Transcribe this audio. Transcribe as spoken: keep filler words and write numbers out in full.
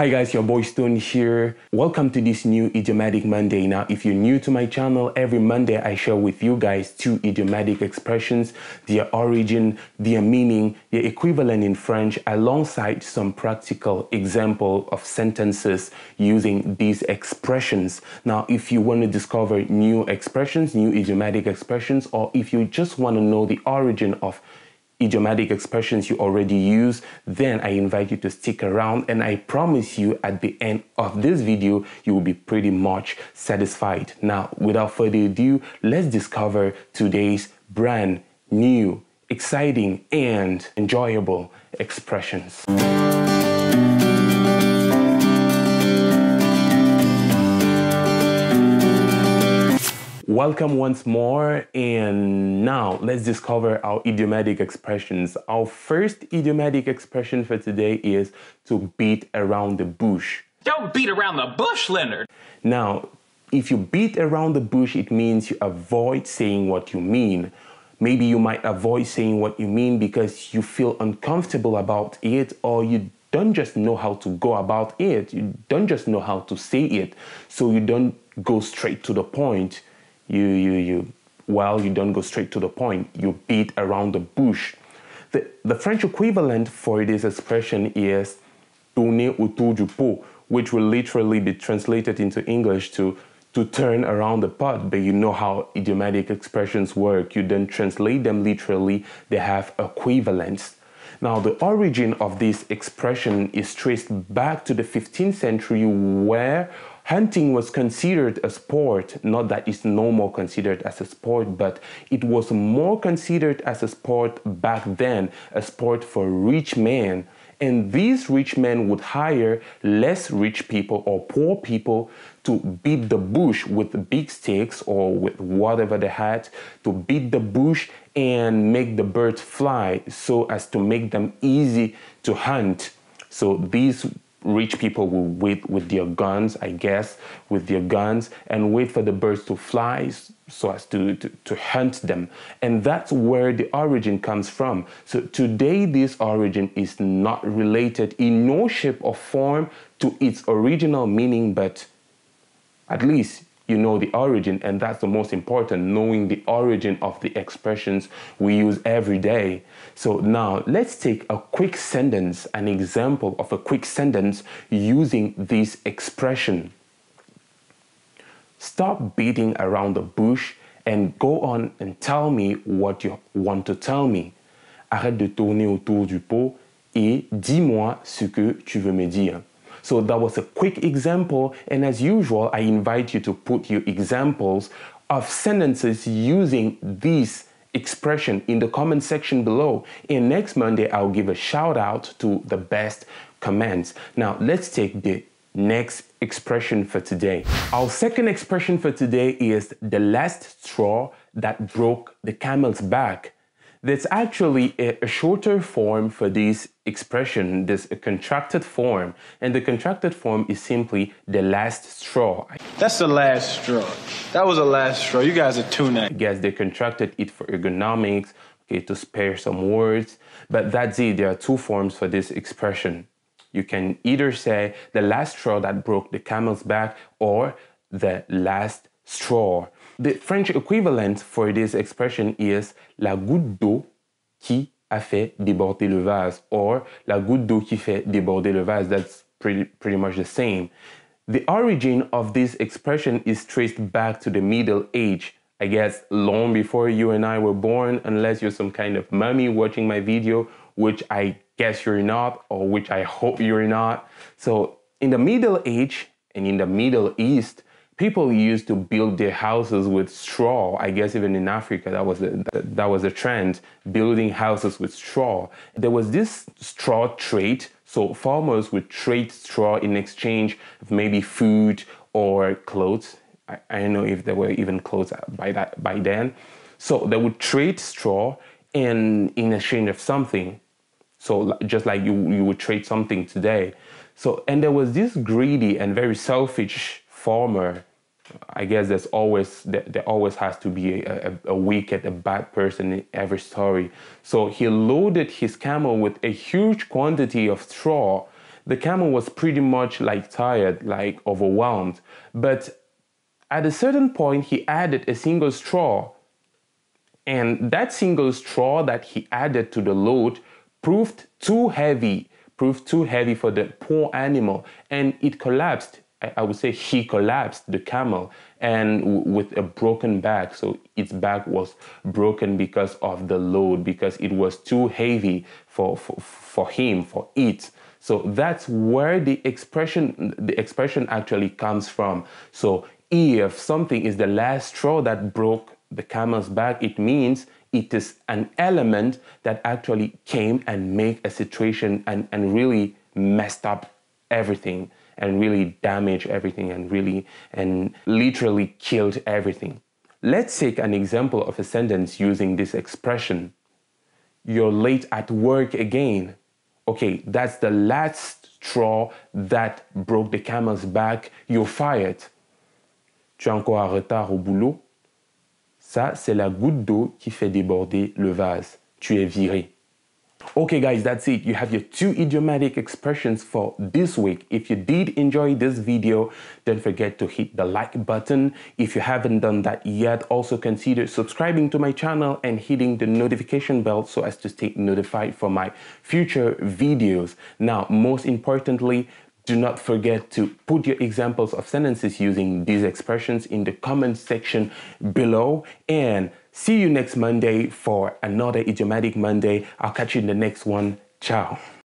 Hi guys, your boy Stone here. Welcome to this new Idiomatic Monday. Now, if you're new to my channel, every Monday I share with you guys two idiomatic expressions, their origin, their meaning, their equivalent in French, alongside some practical example of sentences using these expressions. Now, if you want to discover new expressions, new idiomatic expressions, or if you just want to know the origin of idiomatic expressions you already use, then I invite you to stick around, and I promise you at the end of this video you will be pretty much satisfied. Now, without further ado, let's discover today's brand new, exciting and enjoyable expressions. Welcome once more, and now let's discover our idiomatic expressions. Our first idiomatic expression for today is to beat around the bush. Don't beat around the bush, Leonard! Now, if you beat around the bush, it means you avoid saying what you mean. Maybe you might avoid saying what you mean because you feel uncomfortable about it, or you don't just know how to go about it. You don't just know how to say it, so you don't go straight to the point. You, you, you, well, you don't go straight to the point. You beat around the bush. The, the French equivalent for this expression is tourner autour du pot, which will literally be translated into English to to turn around the pot. But you know how idiomatic expressions work. You don't translate them literally. They have equivalents. Now, the origin of this expression is traced back to the fifteenth century, where hunting was considered a sport. Not that it's no more considered as a sport, but it was more considered as a sport back then, a sport for rich men. And these rich men would hire less rich people or poor people to beat the bush with big sticks or with whatever they had, to beat the bush and make the birds fly so as to make them easy to hunt. So these rich people will wait with their guns, I guess, with their guns and wait for the birds to fly so as to, to, to hunt them. And that's where the origin comes from. So today, this origin is not related in no shape or form to its original meaning, but at least you know the origin, and that's the most important, knowing the origin of the expressions we use every day. So now let's take a quick sentence, an example of a quick sentence using this expression. Stop beating around the bush and go on and tell me what you want to tell me. Arrête de tourner autour du pot et dis-moi ce que tu veux me dire. So that was a quick example, and as usual, I invite you to put your examples of sentences using this expression in the comment section below. And next Monday, I'll give a shout out to the best comments. Now, let's take the next expression for today. Our second expression for today is the last straw that broke the camel's back. That's actually a shorter form for this expression. There's a contracted form, and the contracted form is simply the last straw. That's the last straw. That was the last straw. You guys are too nice. Yes, they contracted it for ergonomics, okay, to spare some words. But that's it. There are two forms for this expression. You can either say the last straw that broke the camel's back, or the last straw. The French equivalent for this expression is la goutte d'eau qui a fait déborder le vase, or la goutte d'eau qui fait déborder le vase. That's pretty, pretty much the same. The origin of this expression is traced back to the Middle Age. I guess long before you and I were born, unless you're some kind of mummy watching my video, which I guess you're not, or which I hope you're not. So in the Middle Age and in the Middle East, people used to build their houses with straw. I guess even in Africa, that was a, that was a trend, building houses with straw. There was this straw trade, so farmers would trade straw in exchange of maybe food or clothes. I, I don't know if there were even clothes by that by then. So they would trade straw and in exchange of something. So just like you you would trade something today. So and there was this greedy and very selfish farmer. I guess there's always, there always has to be a, a, a wicked, a bad person in every story. So he loaded his camel with a huge quantity of straw the camel was pretty much like tired, like overwhelmed. But at a certain point, he added a single straw. And that single straw that he added to the load proved too heavy, proved too heavy for the poor animal, and it collapsed. I would say he collapsed, the camel, and w with a broken back. So its back was broken because of the load, because it was too heavy for, for, for him, for it. So that's where the expression, the expression actually comes from. So if something is the last straw that broke the camel's back, it means it is an element that actually came and made a situation and, and really messed up everything, and really damaged everything, and really and literally killed everything. Let's take an example of a sentence using this expression. You're late at work again. Okay, that's the last straw that broke the camel's back. You're fired. Tu es encore en retard au boulot. Ça, c'est la goutte d'eau qui fait déborder le vase. Tu es viré. Okay guys, that's it. You have your two idiomatic expressions for this week. If you did enjoy this video, don't forget to hit the like button. If you haven't done that yet, also consider subscribing to my channel and hitting the notification bell so as to stay notified for my future videos. Now, most importantly, do not forget to put your examples of sentences using these expressions in the comment section below, and see you next Monday for another Idiomatic Monday. I'll catch you in the next one. Ciao.